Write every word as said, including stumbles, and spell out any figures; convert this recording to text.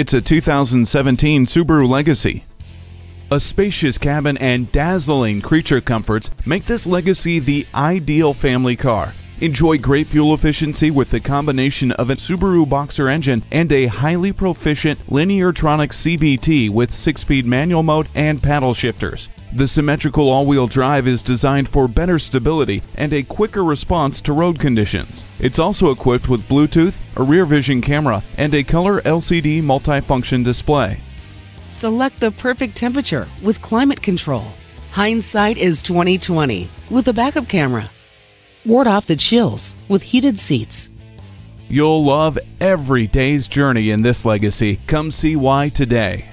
It's a two thousand seventeen Subaru Legacy. A spacious cabin and dazzling creature comforts make this Legacy the ideal family car. Enjoy great fuel efficiency with the combination of a Subaru Boxer engine and a highly proficient Lineartronic C V T with six-speed manual mode and paddle shifters. The symmetrical all-wheel drive is designed for better stability and a quicker response to road conditions. It's also equipped with Bluetooth, a rear vision camera, and a color L C D multifunction display. Select the perfect temperature with climate control. Hindsight is twenty twenty with a backup camera. Ward off the chills with heated seats. You'll love every day's journey in this Legacy. Come see why today.